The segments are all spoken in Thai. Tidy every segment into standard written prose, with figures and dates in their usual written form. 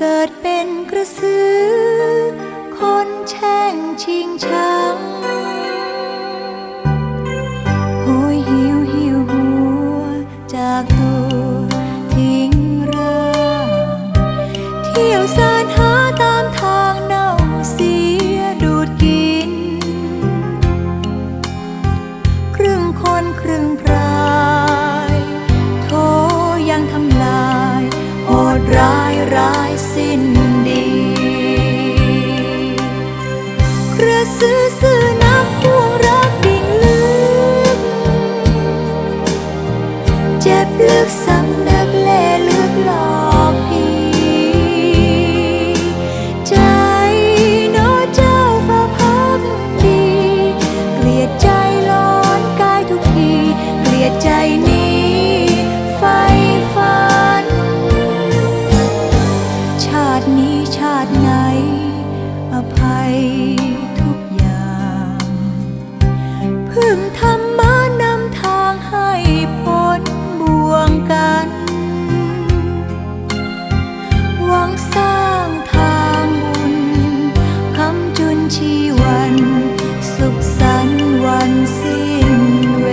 เกิดเป็นกระสือคนแช่งชิงชังโหยหิวหิวหัวจากตัวทิ้งร่างเที่ยวสานหาตามทางเน่าเสียดูดกินครึ่งคนครึ่งพรายโถยังทำลายโหดร้ายร้ายสิ้นดีกระสือสื่อนักพวงรักดิ่งลึกเจ็บลึกสำนึกเล่ลึกหลอกผีใจโน้เจ้าฝ่าพักดีเกลียดใจร้อนกายทุกทีเกลียดใจนี้ไฟฝันชาตินี้ชาติไหนอภัยทุกอย่างพึ่งธรรมะนำทางให้พ้นบ่วงกันหวังสร้างทางบุญคำจุนชีวันสุขสันต์วันสิ้นเว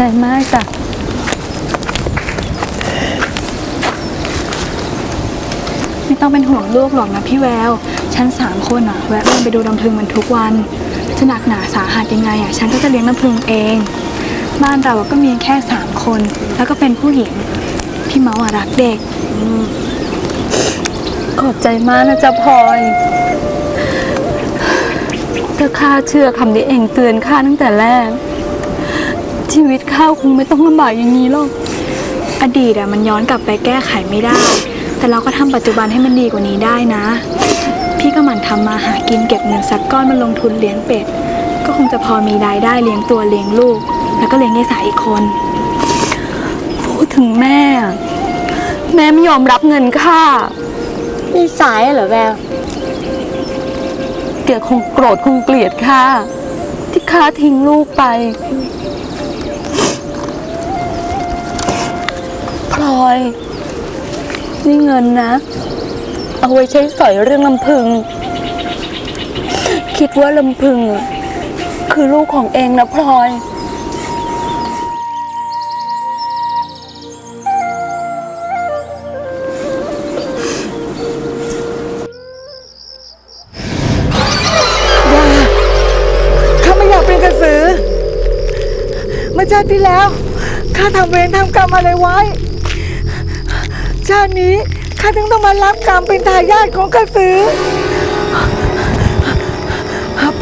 ใจมากจ้ะไม่ต้องเป็นห่วงลูกหรอกนะพี่แววฉัน3คนอ่ะแวะเล่นไปดูลำพึงมันทุกวันจะหนักหนาสาหัสยังไงอ่ะฉันก็จะเลี้ยงลำพึงเองบ้านเราก็มีแค่3คนแล้วก็เป็นผู้หญิงพี่เมาอ่ะรักเด็กขอบใจมากนะจ๊ะพลอยเธอข้าเชื่อคำนี้เองเตือนข้าตั้งแต่แรกชีวิตข้าวคงไม่ต้องลำบากอย่างนี้หรอกอดีตอะมันย้อนกลับไปแก้ไขไม่ได้แต่เราก็ทำปัจจุบันให้มันดีกว่านี้ได้นะพี่ก็หมั่นทำมาหากินเก็บเงินสักก้อนมาลงทุนเลี้ยงเป็ดก็คงจะพอมีรายได้เลี้ยงตัวเลี้ยงลูกแล้วก็เลี้ยงไอ้สายอีกคนพูดถึงแม่ไม่ยอมรับเงินข้าไอ้สายเหรอแววแกคงโกรธคงเกลียดข้าที่ข้าทิ้งลูกไปพลอยนี่เงินนะเอาไว้ใช้สอยเรื่องลำพึงคิดว่าลำพึงคือลูกของเองนะพลอยอย่าข้าไม่อยากเป็นกระสือเมื่อชาติที่แล้วข้าทำเวรทำกรรมอะไรไว้ชาตินี้ข้าถึงต้องมารับกรรมเป็นทายาทของกระสือ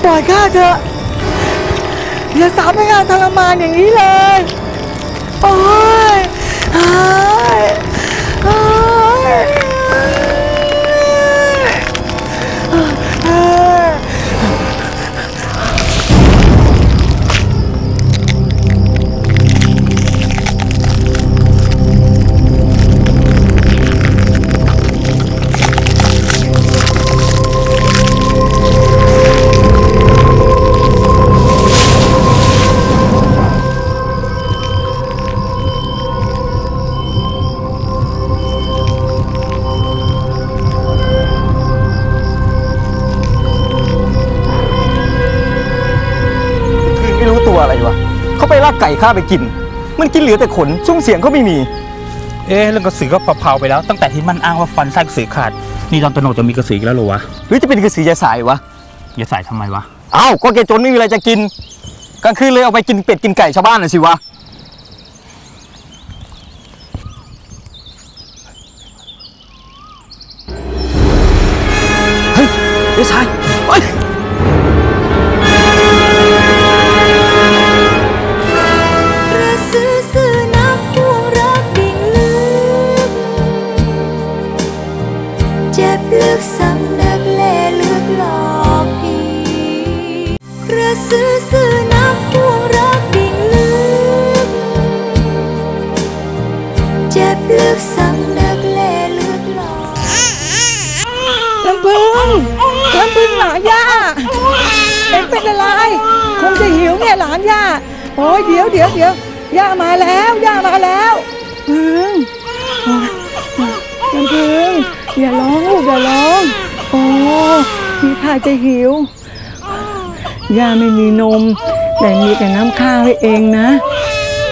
ปล่อยข้าเถอะอย่าสาวให้ข้าทรมานอย่างนี้เลยโอ้ย ก่ข้าไปกินมันกินเหลือแต่ขนซุ้มเสียงก็ไม่มีเอ๊ะเรื่องกระสือก็เผาไปแล้วตั้งแต่ที่มันอ้างว่าฟันไส้กระสือขาดนี่ตอนตโนจะมีกระสือแล้วหรอวะหรือจะเป็นกระสือยาสายวะยาสายทำไมวะอ้าวก็แกจนไม่มีอะไรจะกินกลางคืนเลยเอาไปกินเป็ดกินไก่ชาวบ้านน่ะสิวะเฮ้ยยาสายเฮ้ยโอ้ยเดี๋ยวย่ามาแล้วพึ่งอย่าร้องลูกอย่าร้องโอ้พี่ข้าจะหิวย่าไม่มีนมแต่มีแต่น้ำข้าวให้เองนะ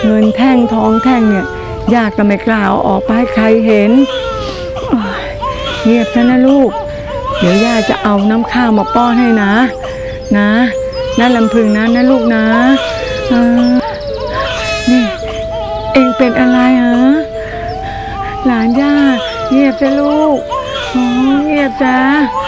เงินแท่งทองแท่งเนี่ยย่าก็ไม่กล้าเอาออกไปให้ใครเห็นเงียบซะนะลูกเดี๋ยวย่าจะเอาน้ำข้าวมาป้อนให้นะนะลำพึงนะลูกนะนี่เองเป็นอะไรฮะหลานย่าเงียบจ้ะลูกเงียบจ้ะลำพึงมันค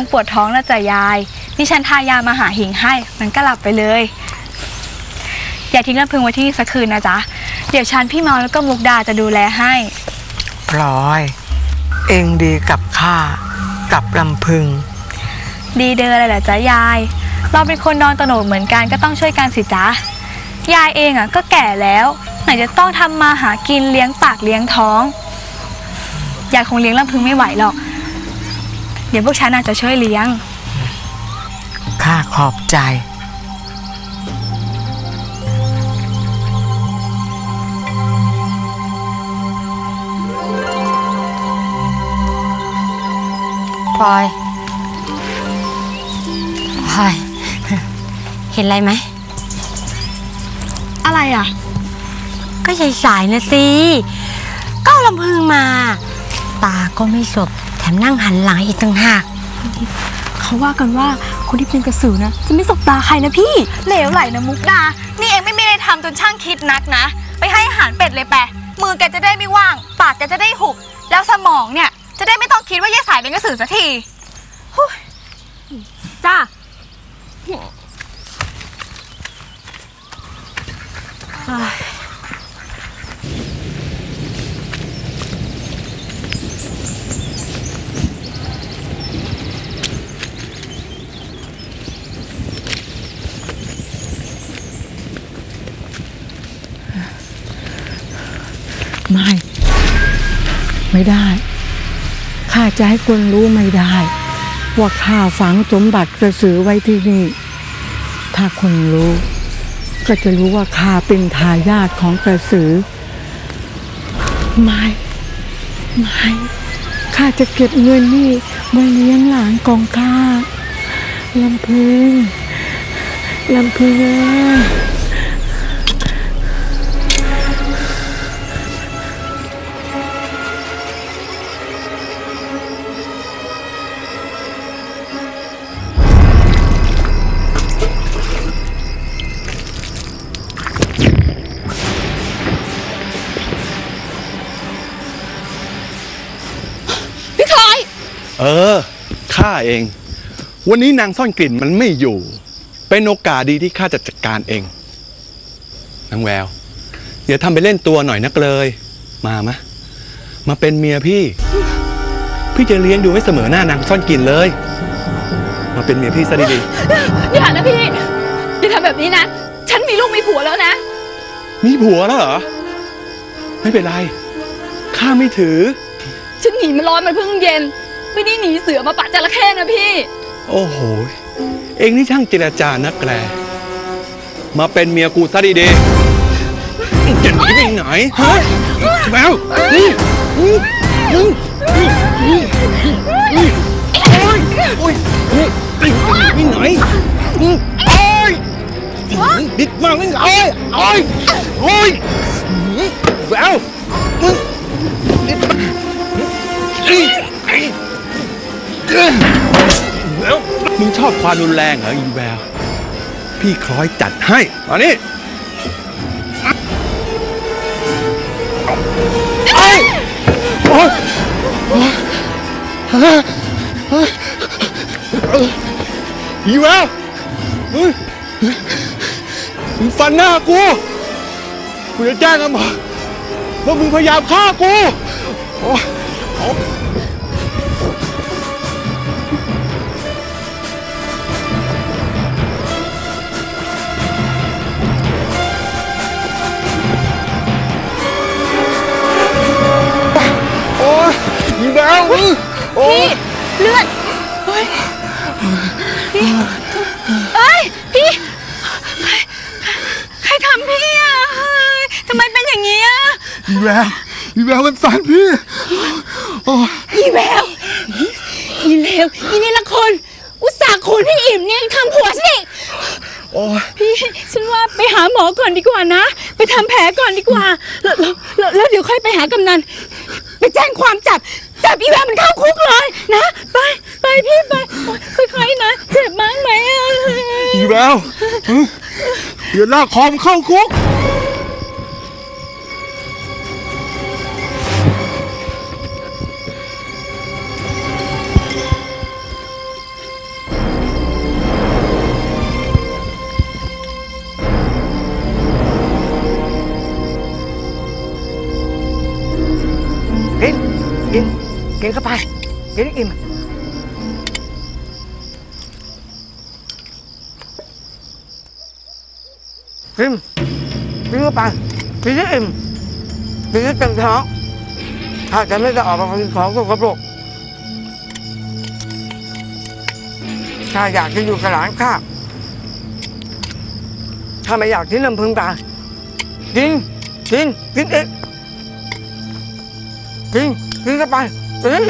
งปวดท้องแล้วจ้ะยายนี่ฉันทายามาหาหิ่งให้มันก็หลับไปเลยอย่าทิ้งลำพึงไว้ที่สักคืนนะจ๊ะเดี๋ยวฉันพี่เมาแล้วก็มุกดาจะดูแลให้พลอยเองดีกับข้ากับลำพึงดีเด้ออะไรล่ะจ๊ะยายเราเป็นคนนอนตโนดเหมือนกันก็ต้องช่วยกันสิจ๊ะยายเองอ่ะก็แก่แล้วไหนจะต้องทำมาหากินเลี้ยงปากเลี้ยงท้องยายคงเลี้ยงลำพึงไม่ไหวหรอกเดี๋ยวพวกฉันอาจจะช่วยเลี้ยงข้าขอบใจพลอยเห็นอะไรไหมอะไรอ่ะก็ใช้สายนะสิก็ลำพึงมาตาก็ไม่สบแถมนั่งหันหลังอีกต่างหากเขาว่ากันว่าคนที่เป็นกระสือนะจะไม่สบตาใครนะพี่เหลวไหลนะมุกดานี่เองไม่มีอะไรทำจนช่างคิดนักนะไปให้อาหารเป็ดเลยแปะมือแกจะได้ไม่ว่างปากแกจะได้หุบแล้วสมองเนี่ยจะได้ไม่ต้องคิดว่ายายสายเป็นกระสือสักทีจ้าไม่ได้ข้าจะให้คนรู้ไม่ได้ว่าข้าฝังสมบัติกระสือไว้ที่นี่ถ้าคนรู้ก็จะรู้ว่าข้าเป็นทายาทของกระสือไม่ข้าจะเก็บเงินนี่ไว้เลี้ยงหลานกองข้าลำพึงข้าเองวันนี้นางซ่อนกลิ่นมันไม่อยู่เป็นโอกาสดีที่ข้าจะจัดการเองนางแววอย่าทำไปเล่นตัวหน่อยนักเลยมาเป็นเมียพี่จะเลี้ยงดูให้เสมอหน้านางซ่อนกลิ่นเลยมาเป็นเมียพี่ซะดีๆอย่านะพี่อย่าทำแบบนี้นะฉันมีลูกมีผัวแล้วนะมีผัวแล้วเหรอไม่เป็นไรข้าไม่ถือฉันหนีมันร้อนมันเพิ่งเย็นไม่ได้หนีเสือมาปะจระเข้นะพี่โอ้โหเองนี่ช่างเจรจานักแกมาเป็นเมียกูซะดีๆจะหนีไปไหนฮะแมวนี่ มึงชอบความรุนแรงเหรออีแววพี่คล้อยจัดให้มานี่อีแววมึงฟันหน้ากูกูจะแจ้งตำรวจว่ามึงพยายามฆ่ากูพี่เลือดเฮ้ยพี่เอ้ยพี่ใครทำพี่อ่ะทำไมเป็นอย่างนี้อ่ะอีแววอีแววมันสั่นพี่อีแววอีเลวอีนี่ละคนอุตส่าห์คนให้อิ่มเนี่ยทำผัวสิพี่ฉันว่าไปหาหมอก่อนดีกว่านะไปทำแผลก่อนดีกว่าแล้วเดี๋ยวค่อยไปหากำนันไปแจ้งความจับอีแววมันเข้าคุกเลยนะไปพี่ไปค่อยๆนะเจ็บมากไหมอีแววเดี๋ยวลากคอมเข้าคุกกินเข้าไปกินให้อิ่มกินเข้าไปกินให้อิ่มกินให้เต็มท้องถ้าจะไม่จะออกมากินของก็กระโปรงถ้าอยากจะอยู่กับหลานข้าถ้าไม่อยากกินลำพึงตากินเองกินเข้าไปเฮ้ย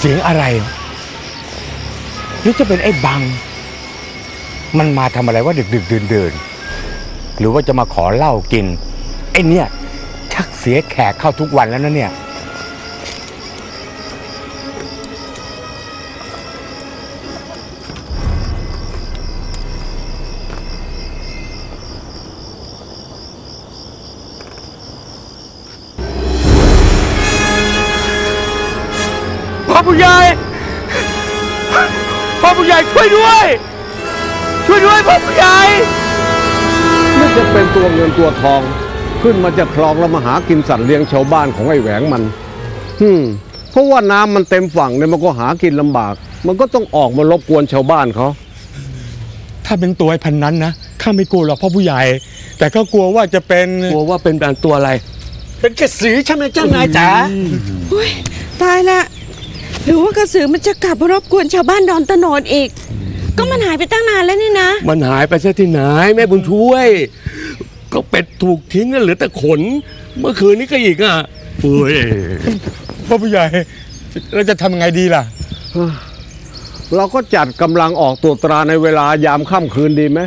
เสียงอะไรหรือจะเป็นไอ้บังมันมาทำอะไรว่าดึกๆดื่นๆหรือว่าจะมาขอเหล้ากินไอ้เนี่ยชักเสียแขกเข้าทุกวันแล้วนะเนี่ยช่วยด้วยพ่อผู้ใหญ่ไม่จะเป็นตัวเงินตัวทองขึ้นมาจากคลองแล้วมาหากินสัตว์เลี้ยงชาวบ้านของไอ้แหวงมัน ราะว่าน้ำมันเต็มฝั่งเนี่ยมันก็หากินลำบากมันก็ต้องออกมารบกวนชาวบ้านเขาถ้าเป็นตัวไอ้พันนั้นนะข้าไม่กลัวหรอกพ่อผู้ใหญ่แต่ก็กลัวว่าจะเป็นตัวอะไรเป็นกระสือใช่ไหมเจ้านายจ๋าตายละหรือว่ากระสือมันจะกลับมารบกวนชาวบ้านดอนตะโนดอีกก็มันหายไปตั้งนานแล้วนี่นะมันหายไปซะที่ไหนแม่บุญช่วยก็เป็ดถูกทิ้งแล้วเหลือแต่ขนเมื่อคืนนี้ก็อีกอ่ะพ่อผู้ใหญ่เราจะทำยังไงดีล่ะเราก็จัดกำลังออกตรวจตราในเวลายามค่ำคืนดีไหม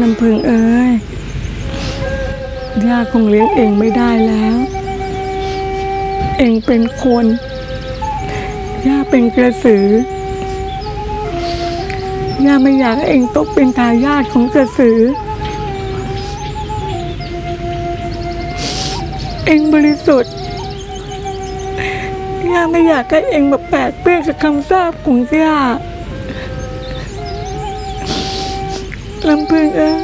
ลำพึงเอ้ยย่าคงเลี้ยงเองไม่ได้แล้วเองเป็นคนย่าเป็นกระสือย่าไม่อยากเองตกเป็นทายาทของกระสือเองบริสุทธิ์ย่าไม่อยากให้เองมาแปดเปื้อนกับคำสาปของย่าลำพึงเอ้ย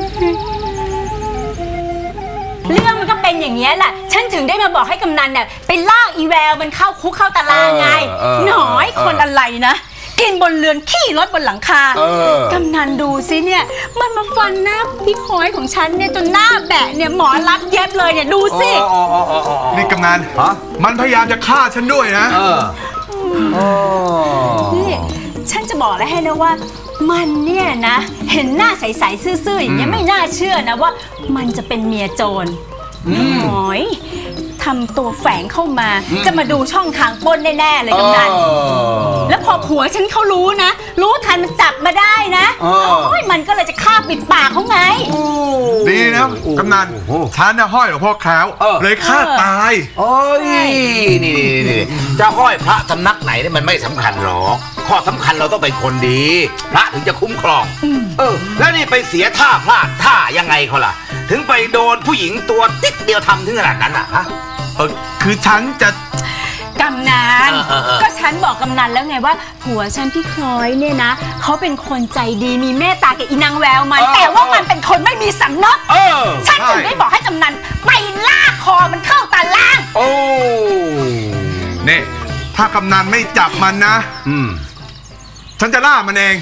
เรื่องมันก็เป็นอย่างนี้แหละฉันถึงได้มาบอกให้กำนันเนี่ยไปลากอีแววมันเข้าคุกเข้าตารางไงหน่อยคนอะไรนะกินบนเรือนขี้รถบนหลังคากำนันดูสิเนี่ยมันมาฟันหน้าพี่คอยของฉันเนี่ยจนหน้าแบะเนี่ยหมอรับเย็บเลยเนี่ยดูสินี่กำนันมันพยายามจะฆ่าฉันด้วยนะนี่ฉันจะบอกแล้วให้นะว่ามันเนี่ยนะเห็นหน้าใสๆซื่อๆอย่างนี้ไม่น่าเชื่อนะว่ามันจะเป็นเมียโจรหน่อยทำตัวแฝงเข้ามาจะมาดูช่องทางปล้นแน่ๆเลยกำนันแล้วพอผัวฉันเขารู้นะรู้ทันมันจับมาได้นะมันก็เลยจะฆ่าปิดปากเขาไงดีนะกำนันฉันนะห้อยหลวงพ่อแคล้วเลยฆ่าตายโอ้ยนี่จะห้อยพระสำนักไหนนี่มันไม่สำคัญหรอกข้อสำคัญเราต้องเป็นคนดีพระถึงจะคุ้มครองแล้วนี่ไปเสียท่าพลาดท่ายังไงเขาล่ะถึงไปโดนผู้หญิงตัวติ๊ดเดียวทำถึงขนาดนั้นอ่ะคือฉันจะกำนันก็ฉันบอกกำนันแล้วไงว่าผัวฉันพี่คล้อยเนี่ยนะเขาเป็นคนใจดีมีเมตตากับอีนางแววมันแต่ว่ามันเป็นคนไม่มีสำนึกฉันถึงได้บอกให้กำนันไปลากคอมันเข้าตาล่างโอ้เนี่ยถ้ากำนันไม่จับมันนะฉันจะล่ามันเอง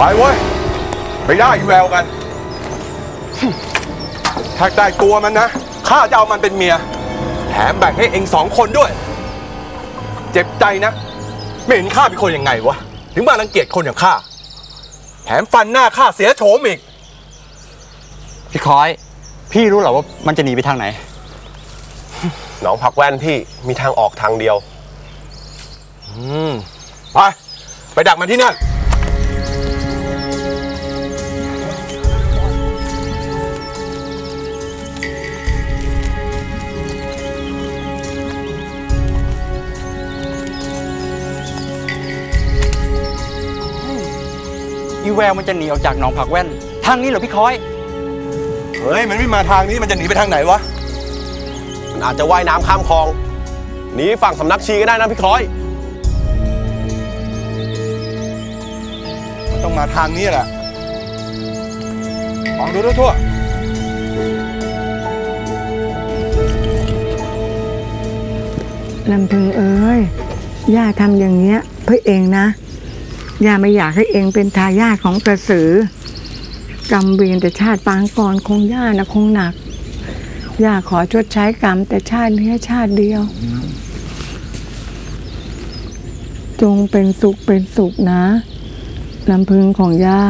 ไปเว้ยไปได้แววกันถ้าได้ตัวมันนะข้าจะเอามันเป็นเมียแถมแบ่งให้เองสองคนด้วยเจ็บใจนะไม่เห็นข้าเป็นคนยังไงวะถึงมารังเกียจคนอย่างข้าแถมฟันหน้าข้าเสียโฉมอีกพี่คอยพี่รู้เหรอว่ามันจะหนีไปทางไหนหนองผักแว่นพี่มีทางออกทางเดียวไปดักมันที่นั่นอีแววมันจะหนีออกจากหนองผักแว่นทางนี้เหรอพี่คอยเฮ้ยมันไม่มาทางนี้มันจะหนีไปทางไหนวะมันอาจจะว่ายน้ำข้ามคลองหนีฝั่งสำนักชีก็ได้นะพี่คอยมันต้องมาทางนี้แหละมองดูทั่วลำพึงเอ้ยย่าทำอย่างเนี้ยเพื่อเองนะย่าไม่อยากให้เองเป็นทายาทของกระสือกรรมเวรแต่ชาติปางก่อนคงย่านะคงหนักย่าขอชดใช้กรรมแต่ชาตินี้ชาติเดียวจงเป็นสุขนะลำพึงของย่า